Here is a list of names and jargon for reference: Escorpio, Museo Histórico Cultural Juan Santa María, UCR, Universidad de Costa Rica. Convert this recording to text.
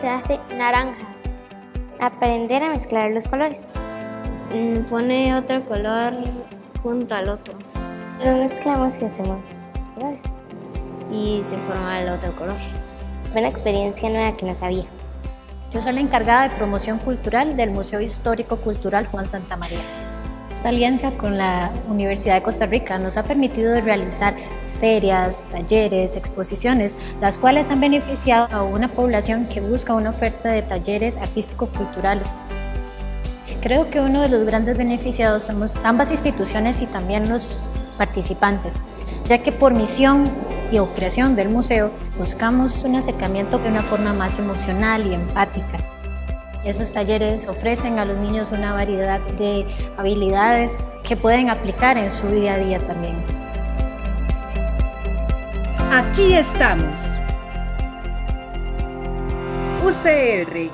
se hace naranja. Aprender a mezclar los colores. Pone otro color junto al otro. Lo mezclamos y hacemos colores. Y se forma el otro color. Fue una experiencia nueva que no sabía. Yo soy la encargada de promoción cultural del Museo Histórico Cultural Juan Santa María. Esta alianza con la Universidad de Costa Rica nos ha permitido realizar ferias, talleres, exposiciones, las cuales han beneficiado a una población que busca una oferta de talleres artístico-culturales. Creo que uno de los grandes beneficiados somos ambas instituciones y también los participantes, ya que por misión y o creación del museo buscamos un acercamiento de una forma más emocional y empática. Esos talleres ofrecen a los niños una variedad de habilidades que pueden aplicar en su día a día también. Aquí estamos. UCR.